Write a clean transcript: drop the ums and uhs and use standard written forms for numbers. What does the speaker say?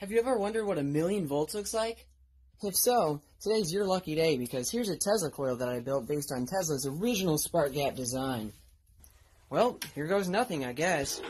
Have you ever wondered what 1,000,000 volts looks like? If so, today's your lucky day, because here's a Tesla coil that I built based on Tesla's original spark gap design. Well, here goes nothing, I guess.